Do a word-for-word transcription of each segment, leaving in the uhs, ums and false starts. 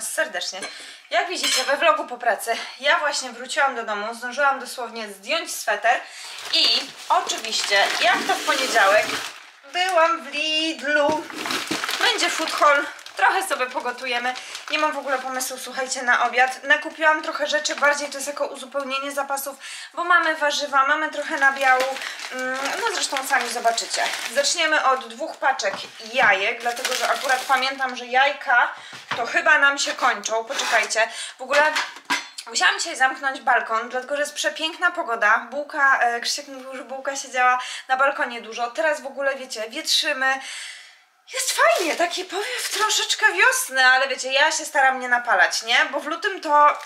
Was serdecznie. Jak widzicie we vlogu po pracy, ja właśnie wróciłam do domu, zdążyłam dosłownie zdjąć sweter i oczywiście, jak to w poniedziałek, byłam w Lidlu. Będzie food haul, trochę sobie pogotujemy. Nie mam w ogóle pomysłu, słuchajcie, na obiad. Nakupiłam trochę rzeczy, bardziej to jest jako uzupełnienie zapasów, bo mamy warzywa, mamy trochę nabiału. No zresztą sami zobaczycie. Zaczniemy od dwóch paczek jajek, dlatego że akurat pamiętam, że jajka to chyba nam się kończą. Poczekajcie, w ogóle... Musiałam dzisiaj zamknąć balkon, dlatego że jest przepiękna pogoda. Bułka, Krzysiek mówił, że bułka siedziała na balkonie dużo. Teraz w ogóle, wiecie, wietrzymy. Jest fajnie, taki powiew troszeczkę wiosny, ale wiecie, ja się staram nie napalać, nie? Bo w lutym to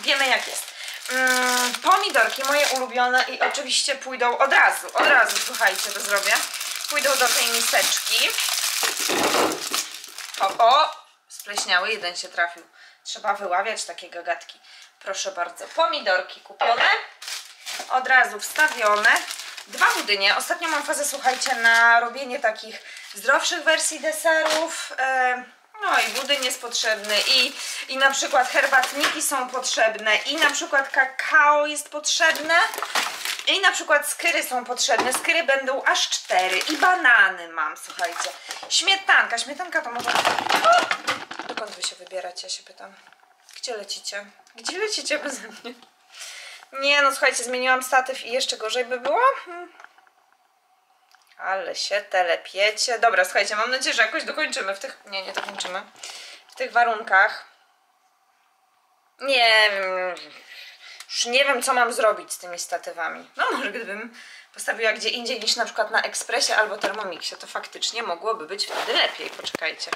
wiemy jak jest. Mm, pomidorki moje ulubione i oczywiście pójdą od razu, od razu, słuchajcie, to zrobię. Pójdą do tej miseczki. O, o, spleśniały, jeden się trafił. Trzeba wyławiać takie gagatki. Proszę bardzo, pomidorki kupione, od razu wstawione. Dwa budynie. Ostatnio mam fazę, słuchajcie, na robienie takich zdrowszych wersji deserów. No i budyń jest potrzebny i, i na przykład herbatniki są potrzebne i na przykład kakao jest potrzebne i na przykład skyry są potrzebne. Skyry będą aż cztery i banany mam, słuchajcie. Śmietanka. Śmietanka to może... O! Dokąd wy się wybieracie? Ja się pytam. Gdzie lecicie? Gdzie lecicie bez mnie? Nie, no słuchajcie, zmieniłam statyw i jeszcze gorzej by było. Hmm. Ale się telepiecie. Dobra, słuchajcie, mam nadzieję, że jakoś dokończymy w tych... Nie, nie dokończymy. W tych warunkach. Nie wiem... Już nie wiem, co mam zrobić z tymi statywami. No może gdybym postawiła gdzie indziej niż na przykład na Ekspresie albo Thermomixie, to faktycznie mogłoby być wtedy lepiej. Poczekajcie.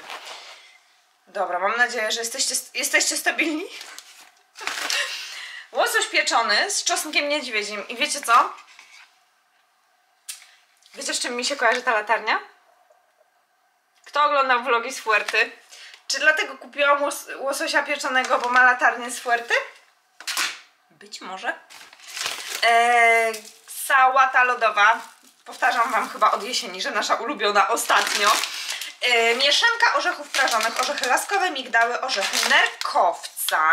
Dobra, mam nadzieję, że jesteście, jesteście stabilni. Łosoś pieczony z czosnkiem niedźwiedzim. I wiecie co? Wiecie, z czym mi się kojarzy ta latarnia? Kto oglądał vlogi z Fuerty? Czy dlatego kupiłam łos łososia pieczonego, bo ma latarnię z Fuerty? Być może. Eee, sałata lodowa. Powtarzam wam chyba od jesieni, że nasza ulubiona ostatnio. Eee, mieszanka orzechów prażonych. Orzechy laskowe, migdały, orzechy nerkowca.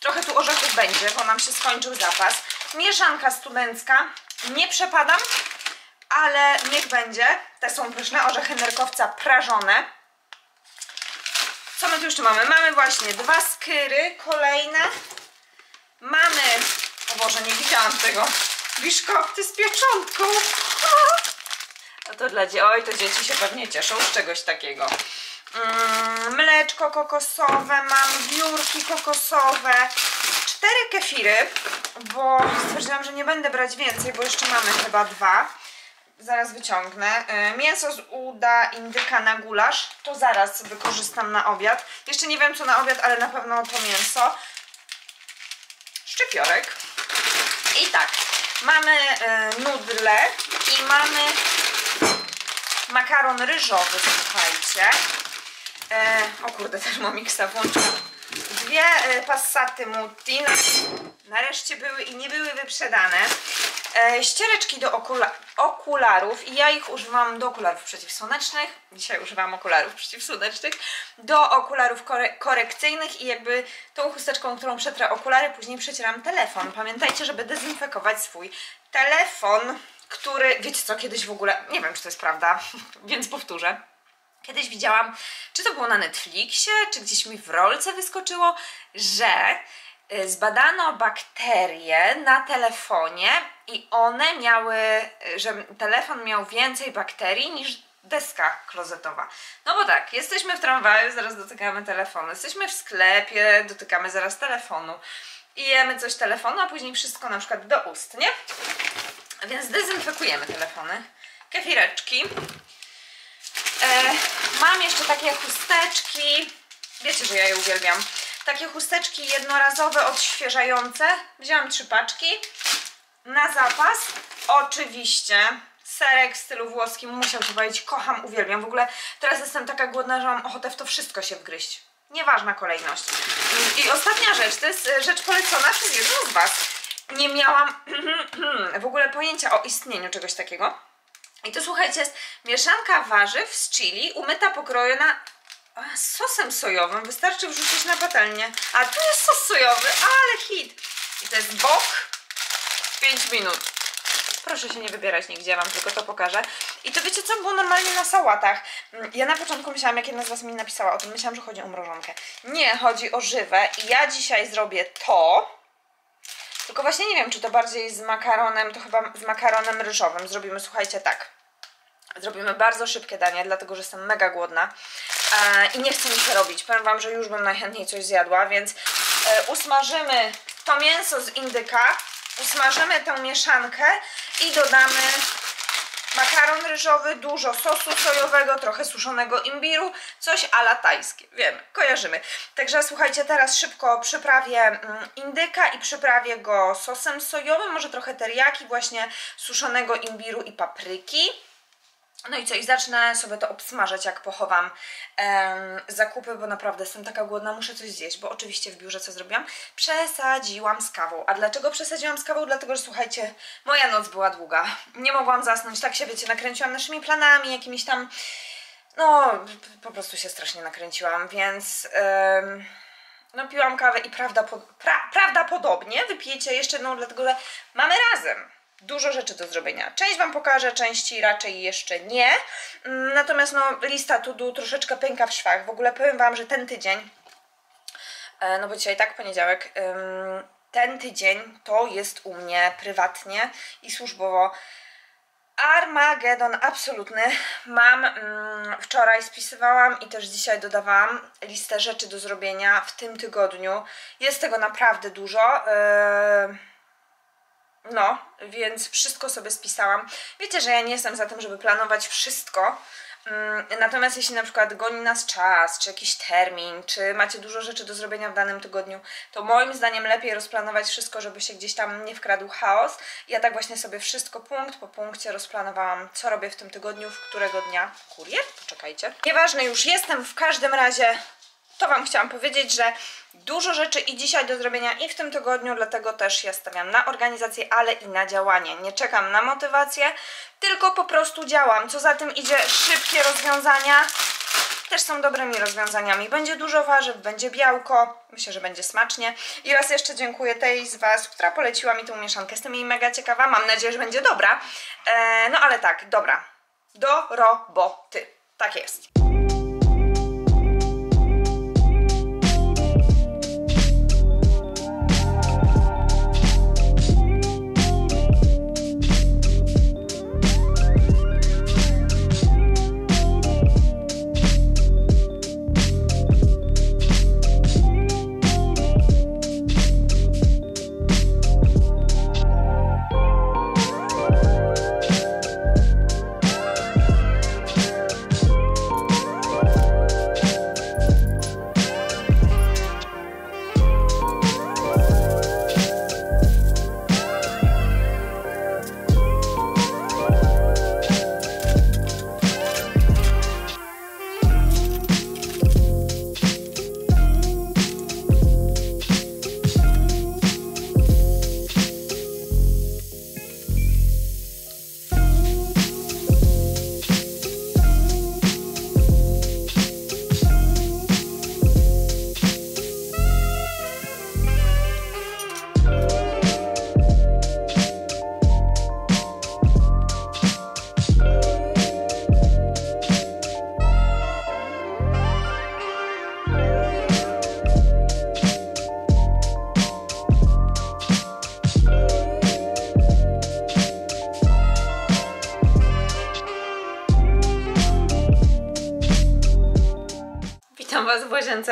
Trochę tu orzechów będzie, bo nam się skończył zapas. Mieszanka studencka. Nie przepadam, ale niech będzie. Te są pyszne. Orzechy nerkowca prażone. Co my tu jeszcze mamy? Mamy właśnie dwa skyry. Kolejne. Mamy... O Boże, nie widziałam tego. Biszkopty z pieczątką. A to dla dzieci. Oj, to dzieci się pewnie cieszą z czegoś takiego. Mm, mleczko kokosowe, mam wiórki kokosowe, cztery kefiry, bo stwierdziłam, że nie będę brać więcej, bo jeszcze mamy chyba dwa. Zaraz wyciągnę. Yy, mięso z uda indyka na gulasz, to zaraz wykorzystam na obiad. Jeszcze nie wiem co na obiad, ale na pewno to mięso. Szczypiorek. I tak, mamy yy, nudle i mamy makaron ryżowy, słuchajcie. O kurde, Thermomixa włączyłam. Dwie passaty mutti nareszcie były i nie były wyprzedane. Ściereczki do okula okularów i ja ich używam do okularów przeciwsłonecznych. Dzisiaj używam okularów przeciwsłonecznych. Do okularów kore korekcyjnych i jakby tą chusteczką, którą przetrę okulary, później przecieram telefon. Pamiętajcie, żeby dezynfekować swój telefon, który, wiecie co, kiedyś w ogóle, nie wiem czy to jest prawda, więc powtórzę. Kiedyś widziałam, czy to było na Netflixie, czy gdzieś mi w rolce wyskoczyło, że zbadano bakterie na telefonie i one miały, że telefon miał więcej bakterii niż deska klozetowa. No bo tak, jesteśmy w tramwaju, zaraz dotykamy telefonu, jesteśmy w sklepie, dotykamy zaraz telefonu i jemy coś telefonu, a później wszystko na przykład do ust, nie? Więc dezynfekujemy telefony. Kefireczki. E, mam jeszcze takie chusteczki. Wiecie, że ja je uwielbiam. Takie chusteczki jednorazowe, odświeżające. Wzięłam trzy paczki. Na zapas oczywiście serek w stylu włoskim. Musiał się bawić. Kocham, uwielbiam. W ogóle teraz jestem taka głodna, że mam ochotę w to wszystko się wgryźć. Nieważna kolejność. I ostatnia rzecz. To jest rzecz polecona przez jedną z Was. Nie miałam w ogóle pojęcia o istnieniu czegoś takiego. I to słuchajcie, jest mieszanka warzyw z chili, umyta, pokrojona A, z sosem sojowym wystarczy wrzucić na patelnię. A tu jest sos sojowy, ale hit. I to jest bok w pięć minut. Proszę się nie wybierać nigdzie, wam tylko to pokażę. I to wiecie co było normalnie na sałatach? Ja na początku myślałam, jak jedna z was mi napisała o tym, myślałam, że chodzi o mrożonkę. Nie, chodzi o żywe i ja dzisiaj zrobię to. Tylko właśnie nie wiem, czy to bardziej z makaronem, to chyba z makaronem ryżowym. Zrobimy, słuchajcie, tak. Zrobimy bardzo szybkie danie, dlatego że jestem mega głodna i nie chcę mi się robić. Powiem wam, że już bym najchętniej coś zjadła, więc usmażymy to mięso z indyka, usmażymy tę mieszankę i dodamy makaron ryżowy, dużo sosu sojowego, trochę suszonego imbiru, coś a la tajskie. Wiemy, kojarzymy. Także słuchajcie, teraz szybko przyprawię indyka i przyprawię go sosem sojowym, może trochę teriyaki, właśnie suszonego imbiru i papryki. No i co? I zacznę sobie to obsmażać, jak pochowam em, zakupy, bo naprawdę jestem taka głodna, muszę coś zjeść, bo oczywiście w biurze co zrobiłam? Przesadziłam z kawą. A dlaczego przesadziłam z kawą? Dlatego, że słuchajcie, moja noc była długa. Nie mogłam zasnąć, tak się wiecie, nakręciłam naszymi planami, jakimiś tam... No, po prostu się strasznie nakręciłam, więc... Em... No piłam kawę i prawdopod... pra... prawdopodobnie wypijecie jeszcze jedną, dlatego, że mamy razem dużo rzeczy do zrobienia. Część wam pokażę, części raczej jeszcze nie. Natomiast no, lista to do troszeczkę pęka w szwach. W ogóle powiem wam, że ten tydzień, no bo dzisiaj tak poniedziałek, ten tydzień to jest u mnie prywatnie i służbowo Armagedon absolutny. Mam, mm, wczoraj spisywałam i też dzisiaj dodawałam listę rzeczy do zrobienia w tym tygodniu. Jest tego naprawdę dużo. Yy... No, więc wszystko sobie spisałam. Wiecie, że ja nie jestem za tym, żeby planować wszystko. Natomiast jeśli na przykład goni nas czas, czy jakiś termin, czy macie dużo rzeczy do zrobienia w danym tygodniu, to moim zdaniem lepiej rozplanować wszystko, żeby się gdzieś tam nie wkradł chaos. Ja tak właśnie sobie wszystko punkt po punkcie rozplanowałam, co robię w tym tygodniu, w którego dnia. Kurier? Poczekajcie. Nieważne, już jestem. W każdym razie to wam chciałam powiedzieć, że dużo rzeczy i dzisiaj do zrobienia i w tym tygodniu, dlatego też ja stawiam na organizację, ale i na działanie. Nie czekam na motywację, tylko po prostu działam. Co za tym idzie, szybkie rozwiązania też są dobrymi rozwiązaniami. Będzie dużo warzyw, będzie białko, myślę, że będzie smacznie. I raz jeszcze dziękuję tej z was, która poleciła mi tą mieszankę. Jestem jej mega ciekawa, mam nadzieję, że będzie dobra. Eee, no ale tak, dobra, do roboty, tak jest.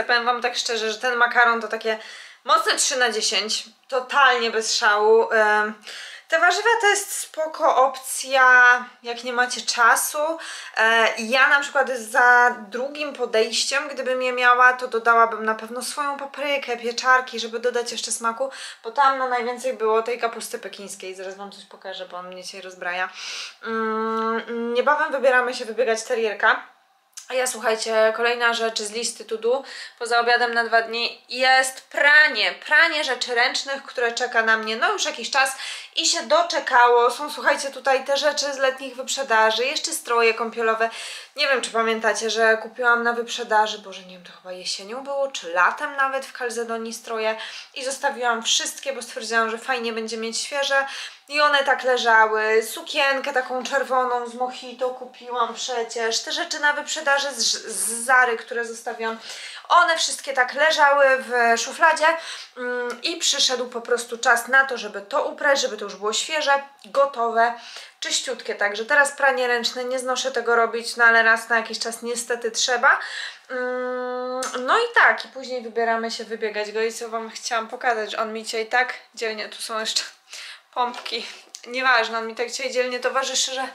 Powiem wam tak szczerze, że ten makaron to takie mocne trzy na dziesięć, totalnie bez szału. Te warzywa to jest spoko opcja, jak nie macie czasu. Ja na przykład za drugim podejściem, gdybym je miała, to dodałabym na pewno swoją paprykę, pieczarki, żeby dodać jeszcze smaku, bo tam no najwięcej było tej kapusty pekińskiej. Zaraz wam coś pokażę, bo on mnie dzisiaj rozbraja. Niebawem wybieramy się wybiegać terierka. A ja, słuchajcie, kolejna rzecz z listy to do, poza obiadem na dwa dni, jest pranie. Pranie rzeczy ręcznych, które czeka na mnie no już jakiś czas i się doczekało. Są, słuchajcie, tutaj te rzeczy z letnich wyprzedaży, jeszcze stroje kąpielowe. Nie wiem, czy pamiętacie, że kupiłam na wyprzedaży, boże nie wiem, to chyba jesienią było, czy latem nawet w Calzedonii stroje i zostawiłam wszystkie, bo stwierdziłam, że fajnie będzie mieć świeże i one tak leżały. Sukienkę taką czerwoną z Mohito kupiłam przecież, te rzeczy na wyprzedaży z, z Zary, które zostawiłam, one wszystkie tak leżały w szufladzie i przyszedł po prostu czas na to, żeby to uprać, żeby to już było świeże, gotowe, czyściutkie. Także teraz pranie ręczne, nie znoszę tego robić, no ale raz na jakiś czas niestety trzeba. No i tak, i później wybieramy się wybiegać go i co wam chciałam pokazać, że on mi dzisiaj tak dzielnie, tu są jeszcze pompki, nieważne, on mi tak dzisiaj dzielnie towarzyszy, że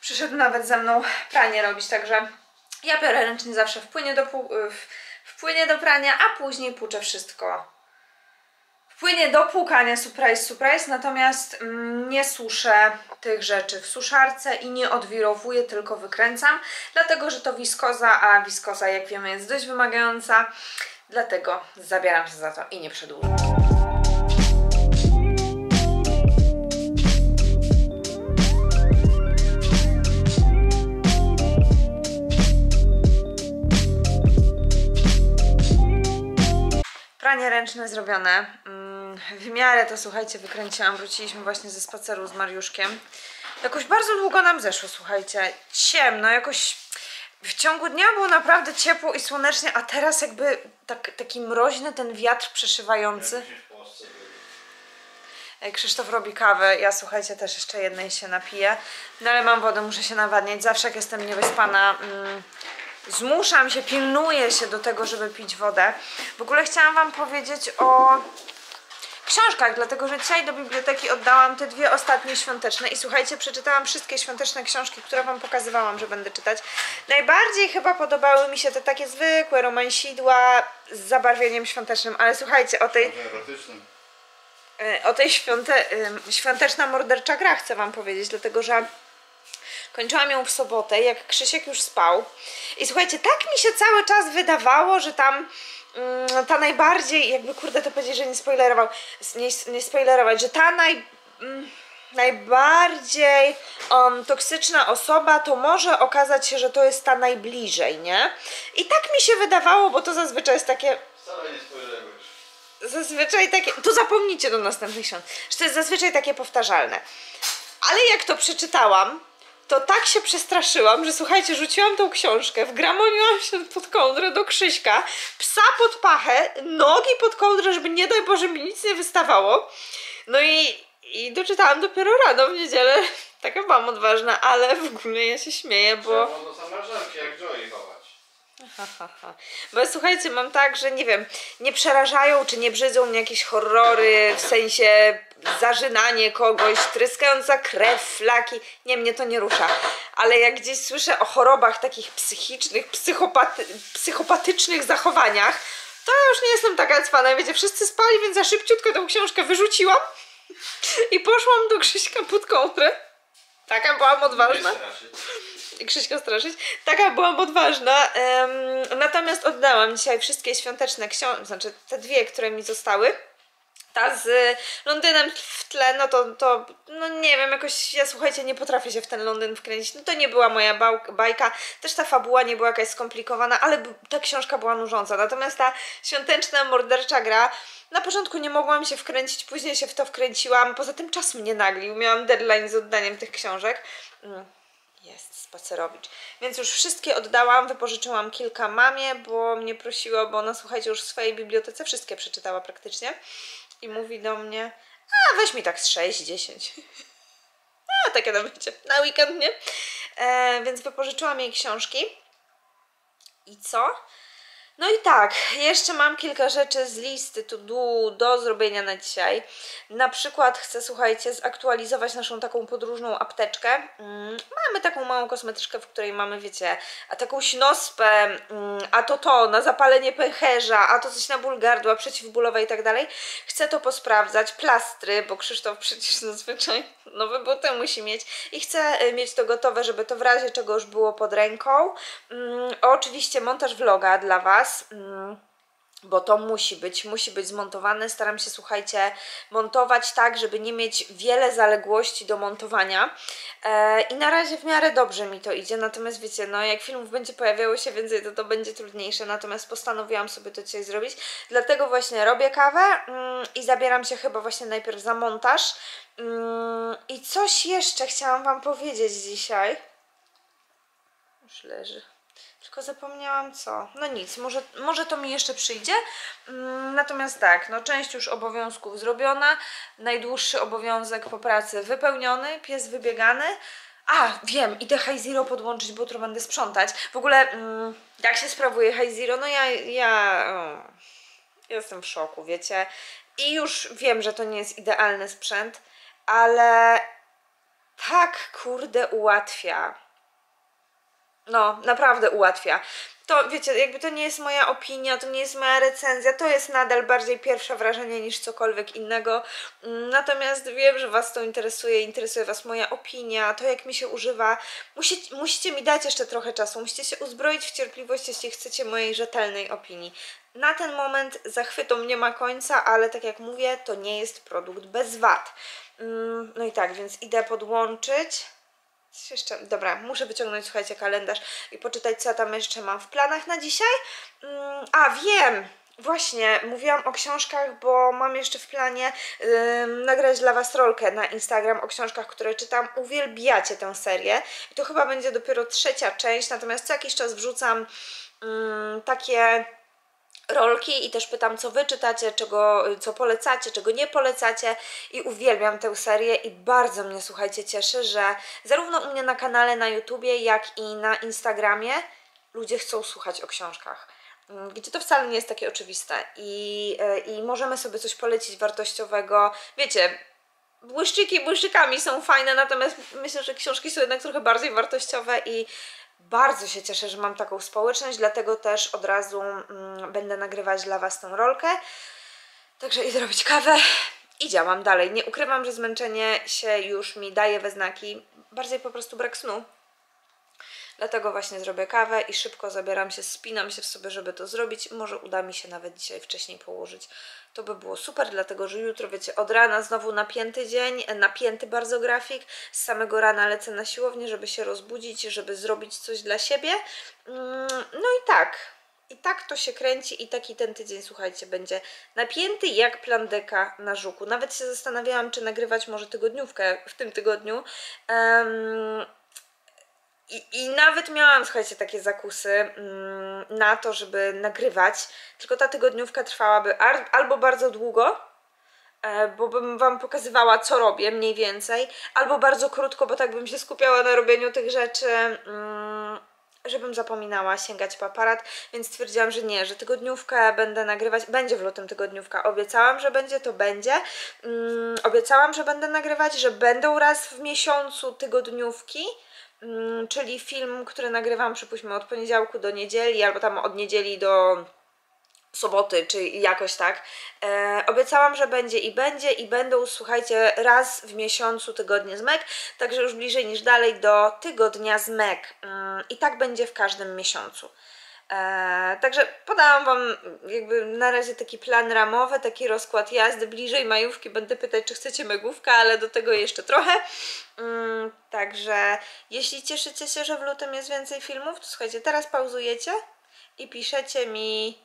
przyszedł nawet ze mną pranie robić, także ja biorę ręcznie zawsze, wpłynie do, wpłynie do prania, a później płuczę wszystko. Wpłynie do płukania, surprise, surprise, natomiast mm, nie suszę tych rzeczy w suszarce i nie odwirowuję, tylko wykręcam, dlatego że to wiskoza, a wiskoza, jak wiemy, jest dość wymagająca, dlatego zabieram się za to i nie przedłużam. Pranie ręczne zrobione. W miarę to, słuchajcie, wykręciłam. Wróciliśmy właśnie ze spaceru z Mariuszkiem. Jakoś bardzo długo nam zeszło, słuchajcie. Ciemno, jakoś w ciągu dnia było naprawdę ciepło i słonecznie, a teraz jakby tak, taki mroźny ten wiatr przeszywający. Krzysztof robi kawę, ja, słuchajcie, też jeszcze jednej się napiję. No ale mam wodę, muszę się nawadniać. Zawsze jak jestem niewyspana... Mm, zmuszam się, pilnuję się do tego, żeby pić wodę. W ogóle chciałam wam powiedzieć o książkach, dlatego że dzisiaj do biblioteki oddałam te dwie ostatnie świąteczne i słuchajcie, przeczytałam wszystkie świąteczne książki, które wam pokazywałam, że będę czytać. Najbardziej chyba podobały mi się te takie zwykłe romansidła z zabarwieniem świątecznym, ale słuchajcie, o tej... O tej świąte, świąteczna mordercza gra chcę wam powiedzieć, dlatego że... Kończyłam ją w sobotę, jak Krzysiek już spał i słuchajcie, tak mi się cały czas wydawało, że tam mm, ta najbardziej, jakby kurde to powiedzieć, że nie spoilerował, nie, nie spoilerować, że ta naj, mm, najbardziej um, toksyczna osoba to może okazać się, że to jest ta najbliżej, nie? I tak mi się wydawało, bo to zazwyczaj jest takie... Wcale nie spoilerujesz. Zazwyczaj takie... To zapomnijcie do następnych świąt, że to jest zazwyczaj takie powtarzalne. Ale jak to przeczytałam, to tak się przestraszyłam, że słuchajcie, rzuciłam tą książkę, wgramoniłam się pod kołdrę do Krzyśka, psa pod pachę, nogi pod kołdrę, żeby nie daj Boże mi nic nie wystawało. No i, i doczytałam dopiero rano w niedzielę. Taka byłam odważna, ale w ogóle ja się śmieję, bo... Trzeba do zamrażarki jak Joey chować. Ha, ha, ha. Bo słuchajcie, mam tak, że nie wiem, nie przerażają czy nie brzydzą mnie jakieś horrory, w sensie... zażynanie kogoś, tryskająca krew, flaki, nie, mnie to nie rusza, ale jak gdzieś słyszę o chorobach takich psychicznych, psychopaty, psychopatycznych zachowaniach, to ja już nie jestem taka cwana, wiecie, wszyscy spali, więc za szybciutko tą książkę wyrzuciłam i poszłam do Krzyśka pod kołdrę, taka byłam odważna. Krzyśka straszyć. Taka byłam odważna. Um, natomiast oddałam dzisiaj wszystkie świąteczne książki, znaczy te dwie, które mi zostały. Ta z Londynem w tle, no to, to, no nie wiem, jakoś ja, słuchajcie, nie potrafię się w ten Londyn wkręcić, no to nie była moja bajka, też ta fabuła nie była jakaś skomplikowana, ale ta książka była nużąca, natomiast ta świąteczna mordercza gra, na początku nie mogłam się wkręcić, później się w to wkręciłam, poza tym czas mnie naglił, miałam deadline z oddaniem tych książek. Jest spacerowicz. Więc już wszystkie oddałam, wypożyczyłam kilka mamie, bo mnie prosiło, bo ona, słuchajcie, już w swojej bibliotece wszystkie przeczytała praktycznie. I mówi do mnie, a weź mi tak z sześć, dziesięć. A takie tam wiecie, na weekend, nie? E, więc wypożyczyłam jej książki. I co? No i tak, jeszcze mam kilka rzeczy z listy to do, do zrobienia na dzisiaj. Na przykład chcę, słuchajcie, zaktualizować naszą taką podróżną apteczkę. Mm, mamy taką małą kosmetyczkę, w której mamy, wiecie, a taką sinospę, mm, a to to, na zapalenie pęcherza, a to coś na ból gardła, przeciwbólowe i tak dalej. Chcę to posprawdzać, plastry, bo Krzysztof przecież zazwyczaj nowe buty musi mieć. I chcę mieć to gotowe, żeby to w razie czego już było pod ręką. Mm, oczywiście montaż vloga dla was. bo to musi być, musi być zmontowane. Staram się, słuchajcie, montować tak, żeby nie mieć wiele zaległości do montowania e, i na razie w miarę dobrze mi to idzie, natomiast wiecie, no jak filmów będzie pojawiało się więcej, to to będzie trudniejsze, natomiast postanowiłam sobie to dzisiaj zrobić, dlatego właśnie robię kawę mm, i zabieram się chyba właśnie najpierw za montaż mm, i coś jeszcze chciałam wam powiedzieć dzisiaj. Już leży. Tylko zapomniałam co. No nic, może, może to mi jeszcze przyjdzie. Natomiast tak, no część już obowiązków zrobiona. Najdłuższy obowiązek po pracy wypełniony, pies wybiegany. A, wiem, idę HYZERO podłączyć, bo jutro będę sprzątać. W ogóle jak się sprawuje HYZERO? No ja, ja jestem w szoku, wiecie. I już wiem, że to nie jest idealny sprzęt, ale tak kurde ułatwia. No, naprawdę ułatwia. To wiecie, jakby to nie jest moja opinia, to nie jest moja recenzja, to jest nadal bardziej pierwsze wrażenie niż cokolwiek innego. Natomiast wiem, że was to interesuje, interesuje was moja opinia, to jak mi się używa. Musicie, musicie mi dać jeszcze trochę czasu, musicie się uzbroić w cierpliwość, jeśli chcecie mojej rzetelnej opinii. Na ten moment zachwytom nie ma końca, ale tak jak mówię, to nie jest produkt bez wad. No i tak, więc idę podłączyć. Jeszcze, dobra, muszę wyciągnąć, słuchajcie, kalendarz i poczytać, co ja tam jeszcze mam w planach na dzisiaj. Mm, a, wiem! Właśnie, mówiłam o książkach, bo mam jeszcze w planie yy, nagrać dla was rolkę na Instagram o książkach, które czytam. Uwielbiacie tę serię. I to chyba będzie dopiero trzecia część, natomiast co jakiś czas wrzucam yy, takie rolki i też pytam, co wy czytacie, czego, co polecacie, czego nie polecacie i uwielbiam tę serię i bardzo mnie, słuchajcie, cieszy, że zarówno u mnie na kanale na YouTubie, jak i na Instagramie ludzie chcą słuchać o książkach, gdzie to wcale nie jest takie oczywiste i, i możemy sobie coś polecić wartościowego, wiecie, błyszczyki błyszczykami są fajne, natomiast myślę, że książki są jednak trochę bardziej wartościowe i bardzo się cieszę, że mam taką społeczność, dlatego też od razu mm, będę nagrywać dla was tę rolkę. Także idę robić kawę i działam dalej. Nie ukrywam, że zmęczenie się już mi daje we znaki, bardziej po prostu brak snu. Dlatego właśnie zrobię kawę i szybko zabieram się, spinam się w sobie, żeby to zrobić. Może uda mi się nawet dzisiaj wcześniej położyć. To by było super, dlatego że jutro, wiecie, od rana znowu napięty dzień, napięty bardzo grafik. Z samego rana lecę na siłownię, żeby się rozbudzić, żeby zrobić coś dla siebie. No i tak, i tak to się kręci i taki ten tydzień, słuchajcie, będzie napięty jak plan deka na żuku. Nawet się zastanawiałam, czy nagrywać może tygodniówkę w tym tygodniu. Um, I, I nawet miałam, słuchajcie, takie zakusy mm, na to, żeby nagrywać, tylko ta tygodniówka trwałaby ar, albo bardzo długo, e, bo bym wam pokazywała, co robię mniej więcej, albo bardzo krótko, bo tak bym się skupiała na robieniu tych rzeczy, mm, żebym zapominała sięgać po aparat, więc stwierdziłam, że nie, że tygodniówkę będę nagrywać, będzie w lutym tygodniówka, obiecałam, że będzie, to będzie, mm, obiecałam, że będę nagrywać, że będą raz w miesiącu tygodniówki, czyli film, który nagrywam, przypuśćmy, od poniedziałku do niedzieli, albo tam od niedzieli do soboty, czy jakoś tak. E, obiecałam, że będzie i będzie i będą, słuchajcie, raz w miesiącu tygodnie z Megg, także już bliżej niż dalej do tygodnia z Megg. E, I tak będzie w każdym miesiącu. E, także podałam wam jakby na razie taki plan ramowy, taki rozkład jazdy. Bliżej majówki będę pytać, czy chcecie megówka, ale do tego jeszcze trochę. Mm, także jeśli cieszycie się, że w lutym jest więcej filmów, to słuchajcie, teraz pauzujecie i piszecie mi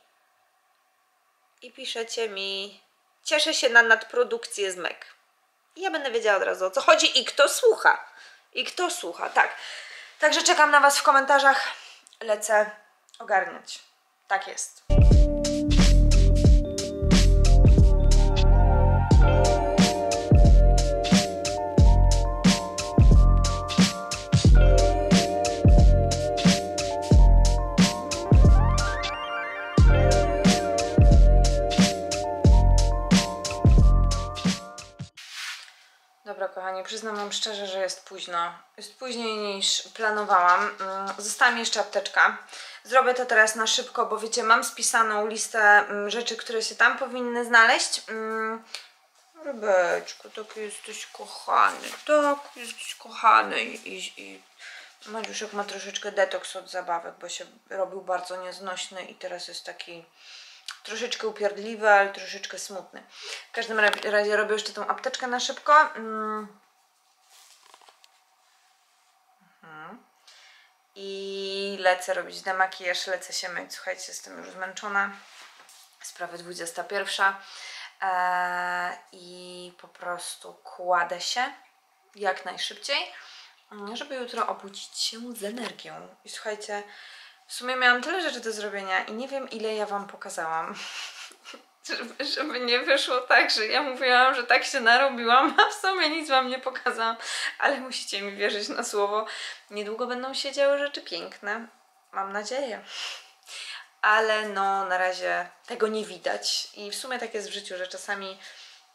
i piszecie mi cieszę się na nadprodukcję z Megg. I ja będę wiedziała od razu, o co chodzi i kto słucha. I kto słucha, tak. Także czekam na was w komentarzach. Lecę ogarniać. Tak jest. Dobra, kochani, przyznam wam szczerze, że jest późno. Jest później niż planowałam. Została mi jeszcze apteczka. Zrobię to teraz na szybko, bo wiecie, mam spisaną listę rzeczy, które się tam powinny znaleźć. Rybeczku, taki jesteś kochany, tak, jesteś kochany. I, i, i... Mariuszek ma troszeczkę detoks od zabawek, bo się robił bardzo nieznośny i teraz jest taki troszeczkę upierdliwy, ale troszeczkę smutny. W każdym razie robię jeszcze tą apteczkę na szybko. I lecę robić demakijaż, lecę się myć. Słuchajcie, jestem już zmęczona. Sprawy dwudziesta pierwsza. Eee, I po prostu kładę się jak najszybciej, żeby jutro obudzić się z energią. I słuchajcie, w sumie miałam tyle rzeczy do zrobienia i nie wiem, ile ja wam pokazałam. Żeby, żeby nie wyszło tak, że ja mówiłam, że tak się narobiłam, a w sumie nic wam nie pokazałam. Ale musicie mi wierzyć na słowo. Niedługo będą się działy rzeczy piękne. Mam nadzieję. Ale no, na razie tego nie widać. I w sumie tak jest w życiu, że czasami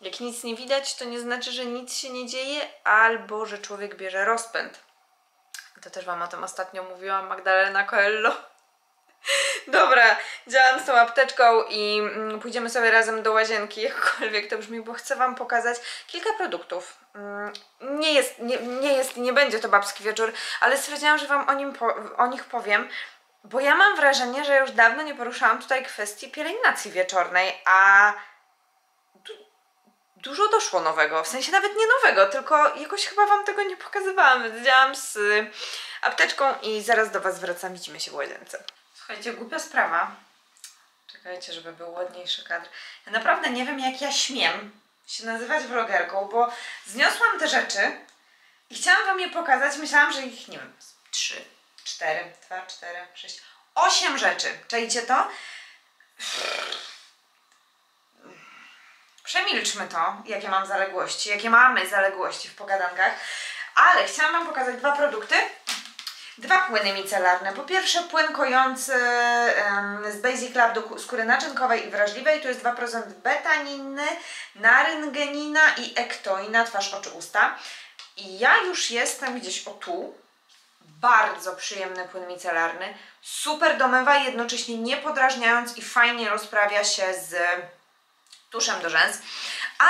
jak nic nie widać, to nie znaczy, że nic się nie dzieje, albo że człowiek bierze rozpęd. To też wam o tym ostatnio mówiła Magdalena Coelho. Dobra, działam z tą apteczką i pójdziemy sobie razem do łazienki, jakkolwiek to brzmi, bo chcę wam pokazać kilka produktów. Nie jest, nie, nie jest, nie będzie to babski wieczór, ale stwierdziłam, że wam o, nim po, o nich powiem, bo ja mam wrażenie, że już dawno nie poruszałam tutaj kwestii pielęgnacji wieczornej, a du dużo doszło nowego, w sensie nawet nie nowego, tylko jakoś chyba wam tego nie pokazywałam, więc działam z apteczką i zaraz do was wracam, widzimy się w łazience. Słuchajcie, głupia sprawa. Czekajcie, żeby był ładniejszy kadr. Ja naprawdę nie wiem, jak ja śmiem się nazywać vlogerką, bo zniosłam te rzeczy i chciałam wam je pokazać. Myślałam, że ich, nie wiem, trzy, cztery, dwa, cztery, sześć, osiem rzeczy. Czajcie to? Przemilczmy to, jakie mam zaległości, jakie mamy zaległości w pogadankach. Ale chciałam wam pokazać dwa produkty. Dwa płyny micelarne. Po pierwsze płyn kojący um, z Basic Lab do skóry naczynkowej i wrażliwej. Tu jest dwa procent betaniny, naryngenina i ektoina, twarz, oczy, usta. I ja już jestem gdzieś o tu. Bardzo przyjemny płyn micelarny. Super domywa, jednocześnie nie podrażniając i fajnie rozprawia się z tuszem do rzęs.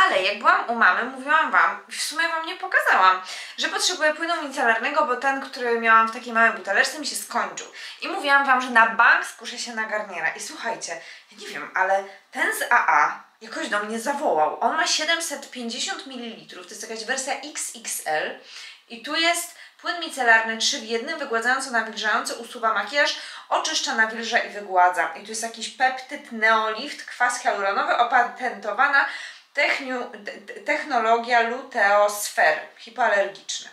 Ale jak byłam u mamy, mówiłam wam, w sumie wam nie pokazałam, że potrzebuję płynu micelarnego, bo ten, który miałam w takiej małej buteleczce, mi się skończył. I mówiłam wam, że na bank skuszę się na Garniera. I słuchajcie, ja nie wiem, ale ten z A A jakoś do mnie zawołał. On ma siedemset pięćdziesiąt mililitrów, to jest jakaś wersja iks iks el. I tu jest płyn micelarny trzy w jednym, wygładzający, nawilżający, usuwa makijaż, oczyszcza, nawilża i wygładza. I tu jest jakiś peptyd, neolift, kwas hialuronowy, opatentowana Techniu, te, technologia luteosfer, hipoalergiczny.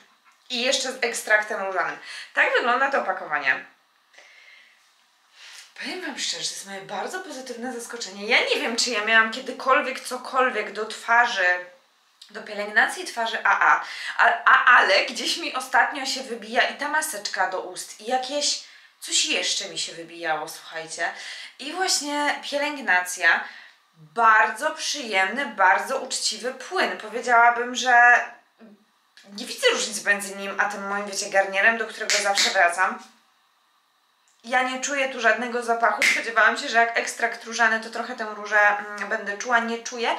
I jeszcze z ekstraktem różanym. Tak wygląda to opakowanie. Powiem wam szczerze, to jest moje bardzo pozytywne zaskoczenie. Ja nie wiem, czy ja miałam kiedykolwiek cokolwiek do twarzy, do pielęgnacji twarzy A A, a, a, ale gdzieś mi ostatnio się wybija i ta maseczka do ust, i jakieś coś jeszcze mi się wybijało, słuchajcie. I właśnie pielęgnacja. Bardzo przyjemny, bardzo uczciwy płyn. Powiedziałabym, że nie widzę różnicy między nim a tym moim, wiecie, Garnierem, do którego zawsze wracam. Ja nie czuję tu żadnego zapachu. Spodziewałam się, że jak ekstrakt różany, to trochę tę różę będę czuła. Nie czuję.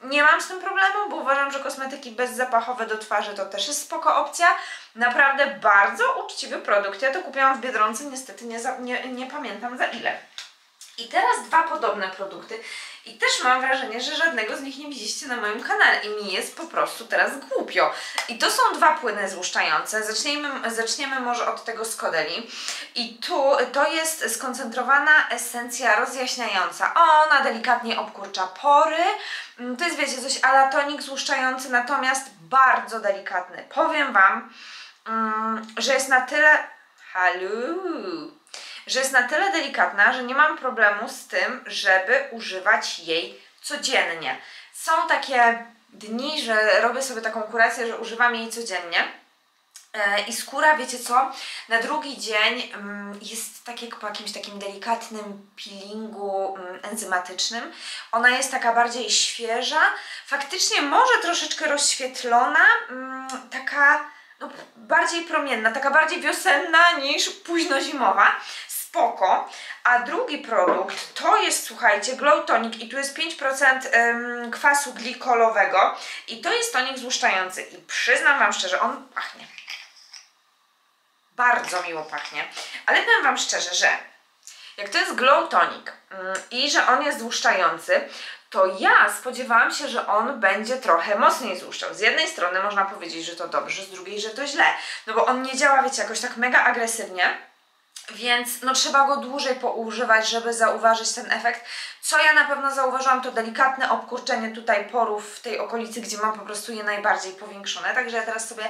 Nie mam z tym problemu, bo uważam, że kosmetyki bezzapachowe do twarzy to też jest spoko opcja. Naprawdę bardzo uczciwy produkt. Ja to kupiłam w Biedronce, niestety nie, za, nie, nie pamiętam za ile. I teraz dwa podobne produkty. I też mam wrażenie, że żadnego z nich nie widzieliście na moim kanale i mi jest po prostu teraz głupio. I to są dwa płyny złuszczające. Zaczniemy, zaczniemy może od tego z Kodeli. I tu to jest skoncentrowana esencja rozjaśniająca. Ona delikatnie obkurcza pory. To jest, wiecie, coś a la tonik złuszczający, natomiast bardzo delikatny. Powiem wam, że jest na tyle... Halo... że jest na tyle delikatna, że nie mam problemu z tym, żeby używać jej codziennie. Są takie dni, że robię sobie taką kurację, że używam jej codziennie i skóra, wiecie co, na drugi dzień jest tak jak po jakimś takim delikatnym peelingu enzymatycznym. Ona jest taka bardziej świeża, faktycznie może troszeczkę rozświetlona, taka no, bardziej promienna, taka bardziej wiosenna niż późnozimowa. Spoko. A drugi produkt to jest, słuchajcie, Glow Tonic i tu jest pięć procent kwasu glikolowego i to jest tonik złuszczający i przyznam wam szczerze, on pachnie. Bardzo miło pachnie, ale powiem wam szczerze, że Jak to jest Glow Tonic i że on jest złuszczający, to ja spodziewałam się, że on będzie trochę mocniej złuszczał. Z jednej strony można powiedzieć, że to dobrze, z drugiej, że to źle. No bo on nie działa, wiecie, jakoś tak mega agresywnie, więc no trzeba go dłużej poużywać, żeby zauważyć ten efekt. Co ja na pewno zauważyłam, to delikatne obkurczenie tutaj porów w tej okolicy, gdzie mam po prostu je najbardziej powiększone. Także ja teraz sobie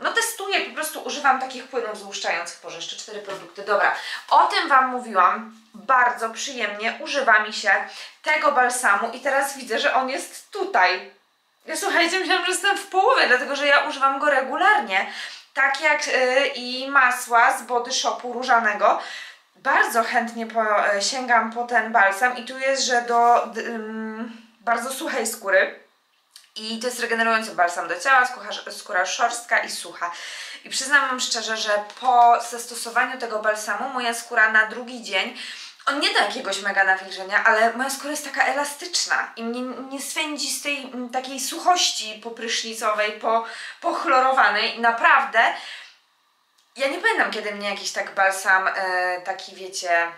no testuję, po prostu używam takich płynów złuszczających. Boże, jeszcze cztery produkty, dobra. O tym Wam mówiłam, bardzo przyjemnie używa mi się tego balsamu i teraz widzę, że on jest tutaj. Ja słuchajcie, myślałam, że jestem w połowie, dlatego że ja używam go regularnie. Tak jak yy, i masła z Body Shopu różanego, bardzo chętnie po, yy, sięgam po ten balsam i tu jest, że do yy, bardzo suchej skóry i to jest regenerujący balsam do ciała, skóra, skóra szorstka i sucha. I przyznam wam szczerze, że po zastosowaniu tego balsamu moja skóra na drugi dzień, on nie da jakiegoś mega nawilżenia, ale moja skóra jest taka elastyczna i mnie nie swędzi z tej m, takiej suchości poprysznicowej, po, pochlorowanej. Naprawdę, ja nie pamiętam, kiedy mnie jakiś tak balsam, e, taki wiecie,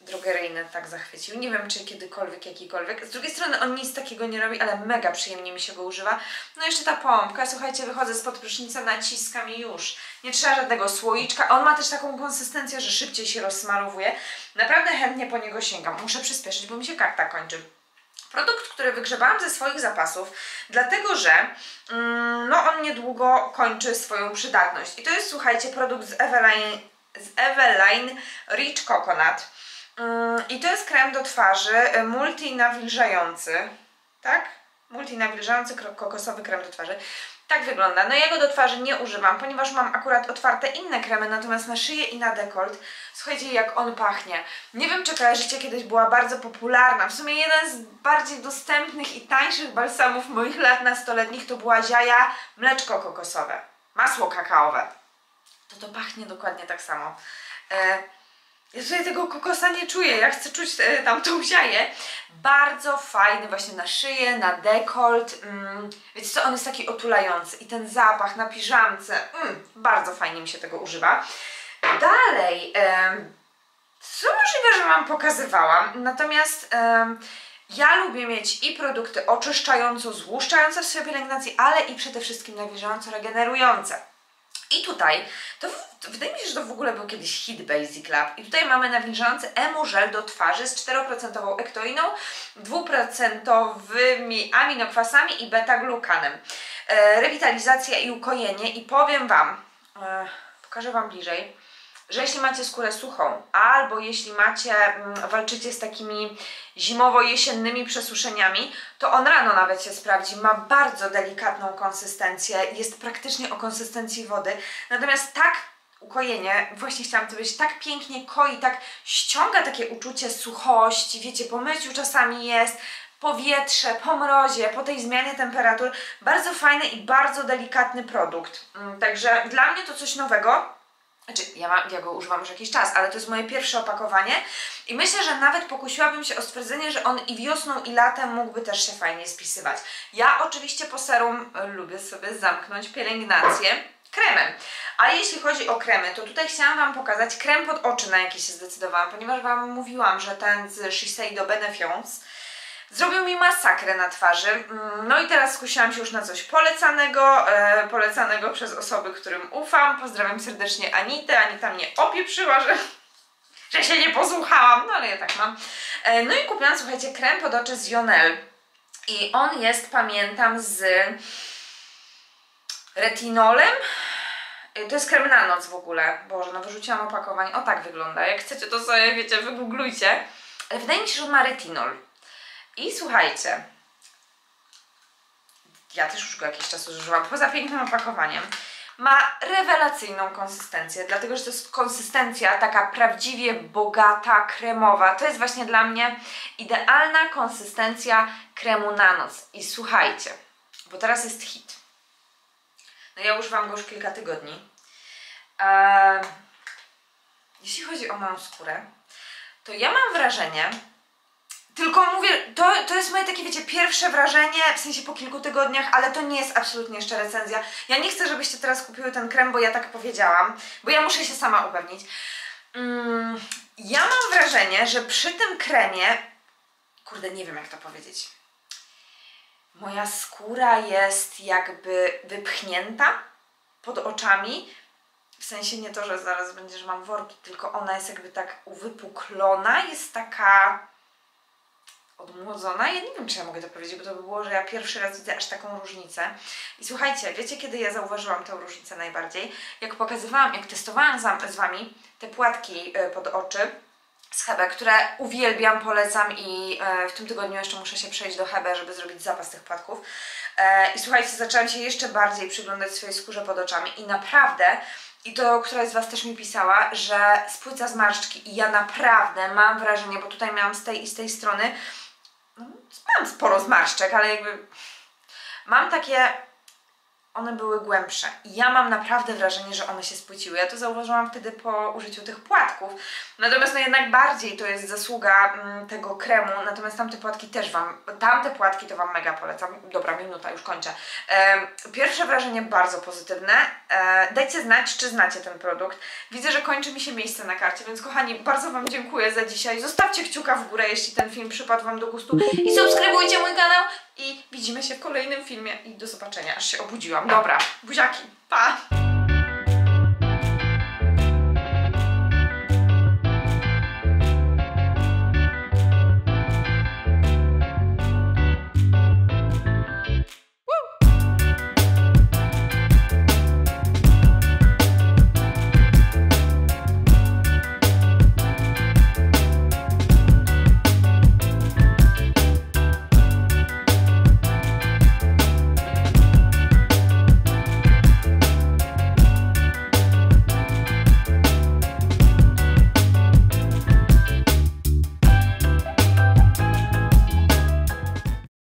drogeryjny tak zachwycił. Nie wiem, czy kiedykolwiek, jakikolwiek. Z drugiej strony on nic takiego nie robi, ale mega przyjemnie mi się go używa. No jeszcze ta pompka, słuchajcie, wychodzę spod prysznica, naciskam i już. Nie trzeba żadnego słoiczka. On ma też taką konsystencję, że szybciej się rozsmarowuje. Naprawdę chętnie po niego sięgam. Muszę przyspieszyć, bo mi się karta kończy. Produkt, który wygrzebałam ze swoich zapasów, dlatego że mm, no on niedługo kończy swoją przydatność. I to jest, słuchajcie, produkt z Eveline, z Eveline Rich Coconut. I to jest krem do twarzy multinawilżający, tak? Multinawilżający kokosowy krem do twarzy. Tak wygląda. No ja go do twarzy nie używam, ponieważ mam akurat otwarte inne kremy, natomiast na szyję i na dekolt, słuchajcie, jak on pachnie. Nie wiem, czy kojarzycie, kiedyś była bardzo popularna, w sumie jeden z bardziej dostępnych i tańszych balsamów moich lat nastoletnich to była Ziaja mleczko kokosowe, masło kakaowe. To to pachnie dokładnie tak samo. E Ja tutaj tego kokosa nie czuję, ja chcę czuć tamtą ziaję. Bardzo fajny właśnie na szyję, na dekolt. Mm, wiecie co, on jest taki otulający i ten zapach na piżamce, mm, bardzo fajnie mi się tego używa. Dalej, em, co możliwe, że Wam pokazywałam, natomiast em, ja lubię mieć i produkty oczyszczająco, złuszczające w swojej pielęgnacji, ale i przede wszystkim nawilżająco, regenerujące. I tutaj, to w, wydaje mi się, że to w ogóle był kiedyś hit Basic Lab. I tutaj mamy nawilżający emu żel do twarzy z czteroprocentową ektoiną, dwuprocentowymi aminokwasami i beta-glukanem. E, rewitalizacja i ukojenie. I powiem Wam, e, pokażę Wam bliżej, że jeśli macie skórę suchą, albo jeśli macie, m, walczycie z takimi zimowo-jesiennymi przesuszeniami, to on rano nawet się sprawdzi, ma bardzo delikatną konsystencję, jest praktycznie o konsystencji wody, natomiast tak ukojenie, właśnie chciałam to powiedzieć, tak pięknie koi, tak ściąga takie uczucie suchości, wiecie, po myciu czasami jest, po wietrze, po mrozie, po tej zmianie temperatur, bardzo fajny i bardzo delikatny produkt, także dla mnie to coś nowego. Znaczy, ja, mam, ja go używam już jakiś czas, ale to jest moje pierwsze opakowanie i myślę, że nawet pokusiłabym się o stwierdzenie, że on i wiosną, i latem mógłby też się fajnie spisywać. Ja oczywiście po serum lubię sobie zamknąć pielęgnację kremem, ale jeśli chodzi o kremy, to tutaj chciałam Wam pokazać krem pod oczy, na jaki się zdecydowałam, ponieważ Wam mówiłam, że ten z Shiseido Benefiance zrobił mi masakrę na twarzy, no i teraz skusiłam się już na coś polecanego, e, polecanego przez osoby, którym ufam. Pozdrawiam serdecznie Anitę, Anita mnie opieprzyła, że, że się nie posłuchałam, no ale ja tak mam. E, no i kupiłam, słuchajcie, krem pod oczy z Jonelle i on jest, pamiętam, z retinolem. To jest krem na noc w ogóle, Boże, no wyrzuciłam opakowanie, o tak wygląda, jak chcecie to sobie, wiecie, wygooglujcie, ale wydaje mi się, że ma retinol. I słuchajcie, ja też już go jakiś czas używam, poza pięknym opakowaniem, ma rewelacyjną konsystencję, dlatego że to jest konsystencja taka prawdziwie bogata, kremowa. To jest właśnie dla mnie idealna konsystencja kremu na noc. I słuchajcie, bo teraz jest hit. No ja używam go już kilka tygodni. Eee, jeśli chodzi o moją skórę, to ja mam wrażenie... Tylko mówię, to, to jest moje takie, wiecie, pierwsze wrażenie, w sensie po kilku tygodniach, ale to nie jest absolutnie jeszcze recenzja. Ja nie chcę, żebyście teraz kupiły ten krem, bo ja tak powiedziałam, bo ja muszę się sama upewnić. Mm, Ja mam wrażenie, że przy tym kremie, kurde, nie wiem jak to powiedzieć, moja skóra jest jakby wypchnięta pod oczami, w sensie nie to, że zaraz będzie, że mam worki, tylko ona jest jakby tak uwypuklona, jest taka odmłodzona. Ja nie wiem, czy ja mogę to powiedzieć, bo to by było, że ja pierwszy raz widzę aż taką różnicę. I słuchajcie, wiecie, kiedy ja zauważyłam tę różnicę najbardziej? Jak pokazywałam, jak testowałam z Wami te płatki pod oczy z Hebe, które uwielbiam, polecam i w tym tygodniu jeszcze muszę się przejść do Hebe, żeby zrobić zapas tych płatków. I słuchajcie, zaczęłam się jeszcze bardziej przyglądać swojej skórze pod oczami i naprawdę... I to któraś z Was też mi pisała, że spłyca zmarszczki i ja naprawdę mam wrażenie, bo tutaj miałam z tej i z tej strony, no, mam sporo zmarszczek, ale jakby mam takie, one były głębsze i ja mam naprawdę wrażenie, że one się spłyciły. Ja to zauważyłam wtedy po użyciu tych płatków, natomiast no jednak bardziej to jest zasługa mm, tego kremu, natomiast tamte płatki też Wam, tamte płatki to Wam mega polecam. Dobra, minuta, już kończę. Ehm, pierwsze wrażenie bardzo pozytywne. Ehm, dajcie znać, czy znacie ten produkt. Widzę, że kończy mi się miejsce na karcie, więc kochani, bardzo Wam dziękuję za dzisiaj. Zostawcie kciuka w górę, jeśli ten film przypadł Wam do gustu i subskrybujcie mój kanał i widzimy się w kolejnym filmie i do zobaczenia, aż się obudziłam. Dobra, buziaki, pa!